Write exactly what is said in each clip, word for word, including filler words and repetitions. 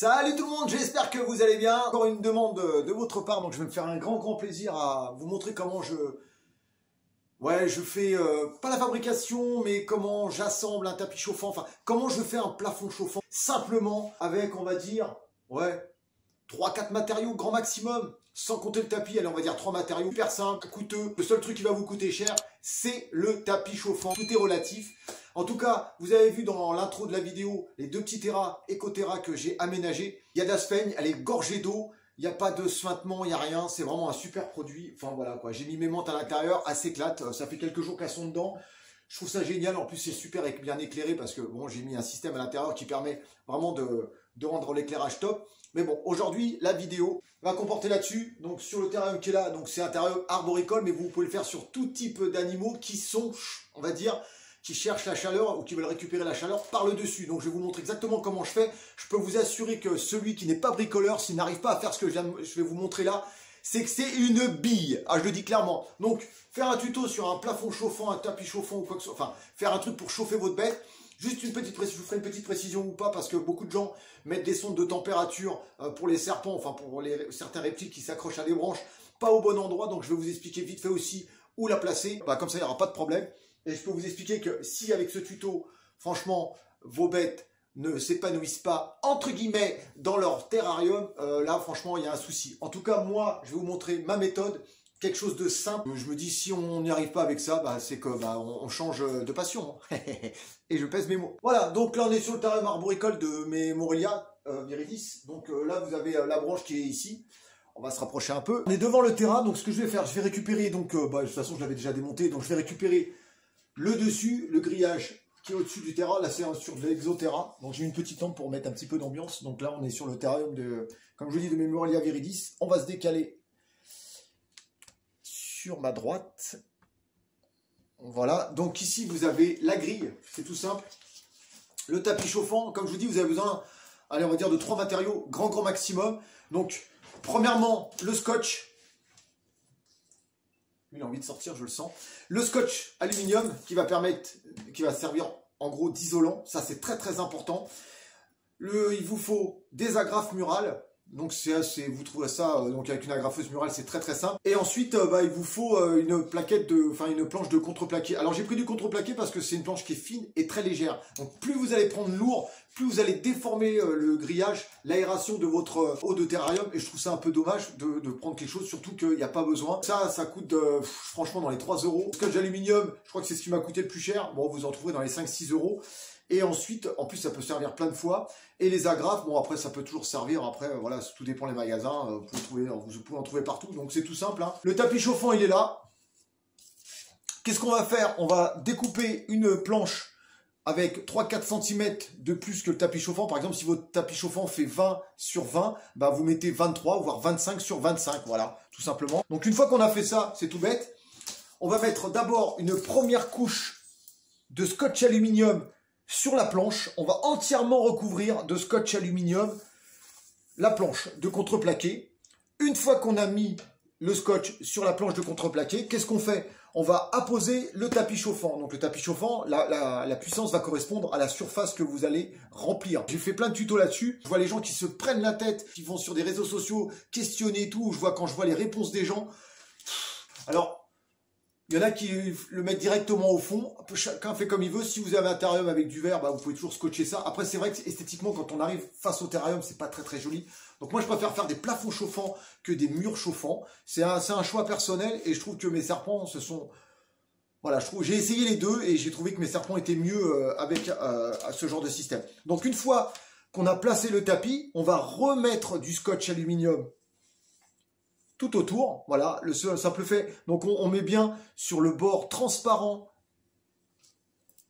Salut tout le monde, j'espère que vous allez bien. Encore une demande de, de votre part, donc je vais me faire un grand grand plaisir à vous montrer comment je... Ouais, je fais euh, pas la fabrication, mais comment j'assemble un tapis chauffant, enfin, comment je fais un plafond chauffant, simplement avec, on va dire, ouais, trois quatre matériaux, grand maximum, sans compter le tapis. Allez, on va dire trois matériaux, super simple, coûteux. Le seul truc qui va vous coûter cher, c'est le tapis chauffant. Tout est relatif. En tout cas, vous avez vu dans l'intro de la vidéo les deux petits terras, écoterra que j'ai aménagés. Il y a de la sphaigne, elle est gorgée d'eau, il n'y a pas de suintement, il n'y a rien, c'est vraiment un super produit. Enfin voilà quoi, j'ai mis mes menthes à l'intérieur, elle s'éclate, ça fait quelques jours qu'elles sont dedans. Je trouve ça génial, en plus c'est super et bien éclairé parce que bon, j'ai mis un système à l'intérieur qui permet vraiment de, de rendre l'éclairage top. Mais bon, aujourd'hui, la vidéo va comporter là-dessus, donc sur le terrarium qui est là, donc c'est un terrarium arboricole, mais vous pouvez le faire sur tout type d'animaux qui sont, on va dire, qui cherchent la chaleur ou qui veulent récupérer la chaleur par le dessus. Donc je vais vous montrer exactement comment je fais. Je peux vous assurer que celui qui n'est pas bricoleur, s'il n'arrive pas à faire ce que je, viens de, je vais vous montrer là, c'est que c'est une bille. Ah, je le dis clairement. Donc faire un tuto sur un plafond chauffant, un tapis chauffant ou quoi que ce soit, enfin faire un truc pour chauffer votre bête. Juste une petite précision, je vous ferai une petite précision ou pas, parce que beaucoup de gens mettent des sondes de température pour les serpents, enfin pour les, certains reptiles qui s'accrochent à des branches, pas au bon endroit, donc je vais vous expliquer vite fait aussi où la placer, bah, comme ça il n'y aura pas de problème. Et je peux vous expliquer que si avec ce tuto, franchement, vos bêtes ne s'épanouissent pas, entre guillemets, dans leur terrarium, euh, là franchement il y a un souci. En tout cas, moi, je vais vous montrer ma méthode. Quelque chose de simple. Je me dis, si on n'y arrive pas avec ça, bah, c'est que bah, on, on change de passion. Et je pèse mes mots. Voilà, donc là, on est sur le terrarium arboricole de mes Morelia euh, viridis. Donc euh, là, vous avez euh, la branche qui est ici. On va se rapprocher un peu. On est devant le terrain. Donc ce que je vais faire, je vais récupérer. Donc euh, bah, de toute façon, je l'avais déjà démonté. Donc je vais récupérer le dessus, le grillage qui est au-dessus du terrain. Là, c'est sur de l'exoterra. Donc j'ai une petite lampe pour mettre un petit peu d'ambiance. Donc là, on est sur le terrarium de, comme je dis, de mes Morelia viridis. On va se décaler sur ma droite. Voilà, donc ici vous avez la grille, c'est tout simple, le tapis chauffant. Comme je vous dis, vous avez besoin, allez, on va dire de trois matériaux, grand grand maximum. Donc premièrement, le scotch. Il a envie de sortir, je le sens. Le scotch aluminium qui va permettre, qui va servir en gros d'isolant, ça c'est très très important. Le, il vous faut des agrafes murales. Donc c'est, vous trouvez ça euh, donc avec une agrafeuse murale, c'est très très simple. Et ensuite euh, bah, il vous faut euh, une plaquette de, enfin une planche de contreplaqué. Alors j'ai pris du contreplaqué parce que c'est une planche qui est fine et très légère. Donc plus vous allez prendre lourd, plus vous allez déformer euh, le grillage, l'aération de votre euh, eau de terrarium. Et je trouve ça un peu dommage de, de prendre quelque chose, surtout qu'il n'y a pas besoin. Ça, ça coûte euh, pff, franchement dans les trois euros. Scotch aluminium, je crois que c'est ce qui m'a coûté le plus cher. Bon, vous en trouvez dans les cinq six euros. Et ensuite, en plus, ça peut servir plein de fois. Et les agrafes, bon, après, ça peut toujours servir. Après, voilà, tout dépend des magasins. Vous pouvez, trouver, vous pouvez en trouver partout. Donc, c'est tout simple, hein. Le tapis chauffant, il est là. Qu'est-ce qu'on va faire? On va découper une planche avec trois à quatre centimètres de plus que le tapis chauffant. Par exemple, si votre tapis chauffant fait vingt sur vingt, bah, vous mettez vingt-trois, voire vingt-cinq sur vingt-cinq. Voilà, tout simplement. Donc, une fois qu'on a fait ça, c'est tout bête. On va mettre d'abord une première couche de scotch aluminium sur la planche. On va entièrement recouvrir de scotch aluminium la planche de contreplaqué. Une fois qu'on a mis le scotch sur la planche de contreplaqué, qu'est-ce qu'on fait? On va apposer le tapis chauffant. Donc le tapis chauffant, la, la, la puissance va correspondre à la surface que vous allez remplir. J'ai fait plein de tutos là-dessus. Je vois les gens qui se prennent la tête, qui vont sur des réseaux sociaux questionner et tout. Je vois quand je vois les réponses des gens. Alors, il y en a qui le mettent directement au fond. Chacun fait comme il veut. Si vous avez un terrarium avec du verre, bah vous pouvez toujours scotcher ça. Après, c'est vrai que esthétiquement, quand on arrive face au terrarium, c'est pas très très joli. Donc moi, je préfère faire des plafonds chauffants que des murs chauffants. C'est un, c'est un choix personnel et je trouve que mes serpents se sont... Voilà, je trouve, j'ai essayé les deux et j'ai trouvé que mes serpents étaient mieux avec euh, ce genre de système. Donc une fois qu'on a placé le tapis, on va remettre du scotch aluminium tout autour, voilà, le simple fait. Donc on, on met bien sur le bord transparent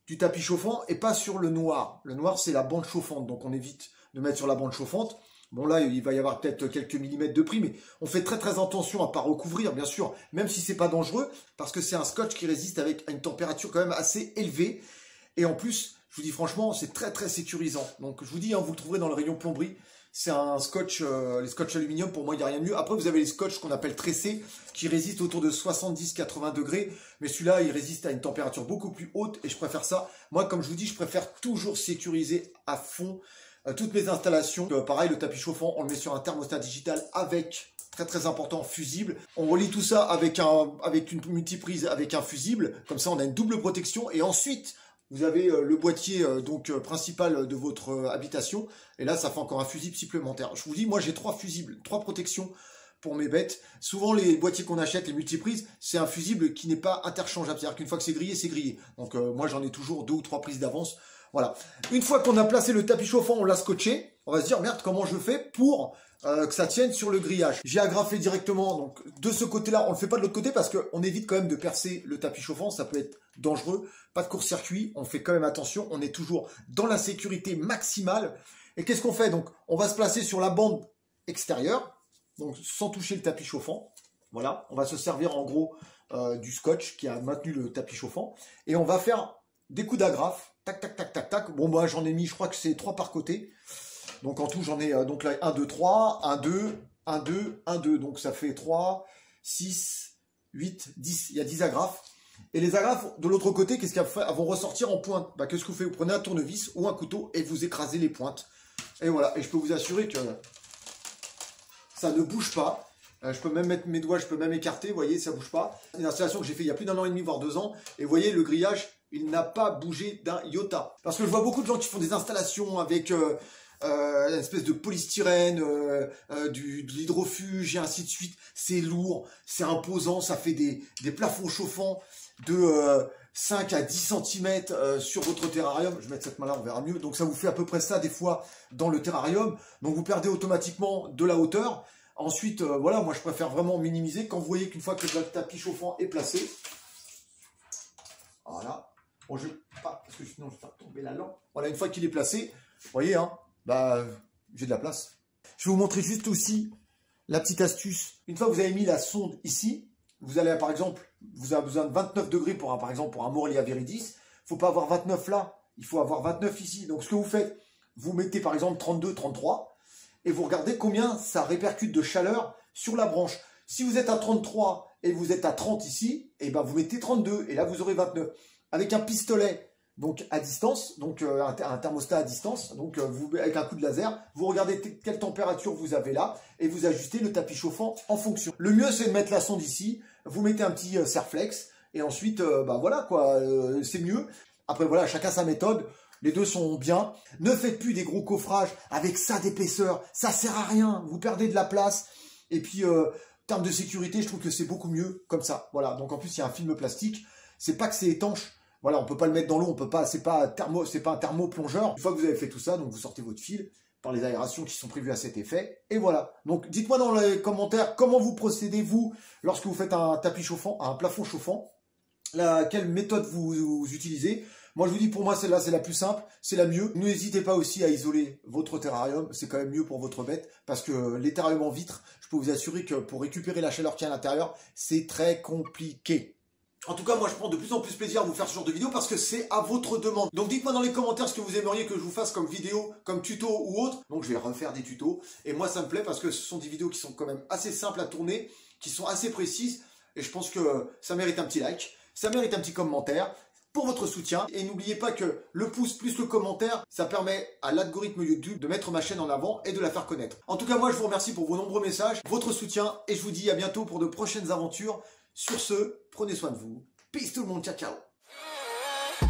du tapis chauffant et pas sur le noir. Le noir, c'est la bande chauffante, donc on évite de mettre sur la bande chauffante. Bon là, il va y avoir peut-être quelques millimètres de pris, mais on fait très très attention à ne pas recouvrir, bien sûr, même si c'est pas dangereux, parce que c'est un scotch qui résiste avec à une température quand même assez élevée. Et en plus, je vous dis franchement, c'est très très sécurisant. Donc je vous dis, hein, vous le trouverez dans le rayon plomberie. C'est un scotch, euh, les scotch aluminium, pour moi, il n'y a rien de mieux. Après, vous avez les scotch qu'on appelle tressés, qui résistent autour de soixante-dix à quatre-vingts degrés. Mais celui-là, il résiste à une température beaucoup plus haute et je préfère ça. Moi, comme je vous dis, je préfère toujours sécuriser à fond Euh, toutes mes installations, euh, pareil, le tapis chauffant, on le met sur un thermostat digital avec, très très important, fusible. On relie tout ça avec, un, avec une multiprise, avec un fusible. Comme ça, on a une double protection. Et ensuite, vous avez euh, le boîtier euh, donc euh, principal de votre euh, habitation. Et là, ça fait encore un fusible supplémentaire. Je vous dis, moi, j'ai trois fusibles, trois protections pour mes bêtes. Souvent, les boîtiers qu'on achète, les multiprises, c'est un fusible qui n'est pas interchangeable. C'est-à-dire qu'une fois que c'est grillé, c'est grillé. Donc, euh, moi, j'en ai toujours deux ou trois prises d'avance. Voilà. Une fois qu'on a placé le tapis chauffant, on l'a scotché. On va se dire, merde, comment je fais pour euh, que ça tienne sur le grillage? J'ai agrafé directement. Donc, de ce côté-là, on ne le fait pas de l'autre côté parce qu'on évite quand même de percer le tapis chauffant. Ça peut être dangereux. Pas de court-circuit. On fait quand même attention. On est toujours dans la sécurité maximale. Et qu'est-ce qu'on fait? Donc, on va se placer sur la bande extérieure. Donc, sans toucher le tapis chauffant. Voilà. On va se servir, en gros, euh, du scotch qui a maintenu le tapis chauffant. Et on va faire des coups d'agrafe. Tac, tac, tac, tac, tac. Bon, bah, j'en ai mis, je crois que c'est trois par côté. Donc, en tout, j'en ai, euh, donc là, un, deux, trois, un, deux, un, deux, un, deux. Donc, ça fait trois, six, huit, dix. Il y a dix agrafes. Et les agrafes, de l'autre côté, qu'est-ce qu'elles vont ressortir en pointe? Bah, qu'est-ce que vous faites? Vous prenez un tournevis ou un couteau et vous écrasez les pointes. Et voilà. Et je peux vous assurer que ça ne bouge pas. Je peux même mettre mes doigts, je peux même écarter, vous voyez, ça ne bouge pas. C'est une installation que j'ai fait il y a plus d'un an et demi, voire deux ans. Et vous voyez, le grillage, il n'a pas bougé d'un iota. Parce que je vois beaucoup de gens qui font des installations avec euh, euh, une espèce de polystyrène, euh, euh, du, de l'hydrofuge et ainsi de suite. C'est lourd, c'est imposant, ça fait des, des plafonds chauffants de euh, cinq à dix centimètres euh, sur votre terrarium. Je vais mettre cette main là, on verra mieux. Donc ça vous fait à peu près ça des fois dans le terrarium. Donc vous perdez automatiquement de la hauteur. Ensuite, euh, voilà, moi je préfère vraiment minimiser. Quand vous voyez qu'une fois que le tapis chauffant est placé, voilà, bon, je pas, parce que sinon je vais faire tomber la lampe. Voilà, une fois qu'il est placé, vous voyez, hein, bah, j'ai de la place. Je vais vous montrer juste aussi la petite astuce. Une fois que vous avez mis la sonde ici, vous allez, par exemple, vous avez besoin de vingt-neuf degrés pour un, par exemple, pour un Morelia viridis. Il ne faut pas avoir vingt-neuf là, il faut avoir vingt-neuf ici. Donc ce que vous faites, vous mettez par exemple trente-deux, trente-trois. Et vous regardez combien ça répercute de chaleur sur la branche. Si vous êtes à trente-trois et vous êtes à trente ici, et ben vous mettez trente-deux et là vous aurez vingt-neuf. Avec un pistolet donc à distance, donc euh, un, un thermostat à distance, donc euh, vous, avec un coup de laser, vous regardez quelle température vous avez là et vous ajustez le tapis chauffant en fonction. Le mieux c'est de mettre la sonde ici, vous mettez un petit euh, serflex et ensuite euh, ben voilà quoi, euh, c'est mieux. Après voilà, chacun sa méthode. Les deux sont bien. Ne faites plus des gros coffrages avec ça d'épaisseur. Ça sert à rien. Vous perdez de la place. Et puis, euh, en termes de sécurité, je trouve que c'est beaucoup mieux comme ça. Voilà. Donc, en plus, il y a un film plastique. C'est pas que c'est étanche. Voilà. On peut pas le mettre dans l'eau. On peut pas, c'est pas thermo, c'est pas un thermoplongeur. Une fois que vous avez fait tout ça, donc vous sortez votre fil par les aérations qui sont prévues à cet effet. Et voilà. Donc, dites-moi dans les commentaires comment vous procédez, vous, lorsque vous faites un tapis chauffant, un plafond chauffant. La, quelle méthode vous, vous utilisez? Moi, je vous dis, pour moi, celle-là, c'est la plus simple, c'est la mieux. N'hésitez pas aussi à isoler votre terrarium, c'est quand même mieux pour votre bête, parce que les terrariums en vitre, je peux vous assurer que pour récupérer la chaleur qu'il y a à l'intérieur, c'est très compliqué. En tout cas, moi, je prends de plus en plus plaisir à vous faire ce genre de vidéo parce que c'est à votre demande. Donc, dites-moi dans les commentaires ce que vous aimeriez que je vous fasse comme vidéo, comme tuto ou autre. Donc, je vais refaire des tutos. Et moi, ça me plaît parce que ce sont des vidéos qui sont quand même assez simples à tourner, qui sont assez précises. Et je pense que ça mérite un petit like, ça mérite un petit commentaire pour votre soutien. Et n'oubliez pas que le pouce plus le commentaire, ça permet à l'algorithme YouTube de mettre ma chaîne en avant et de la faire connaître. En tout cas, moi, je vous remercie pour vos nombreux messages, votre soutien, et je vous dis à bientôt pour de prochaines aventures. Sur ce, prenez soin de vous. Peace tout le monde, ciao, ciao.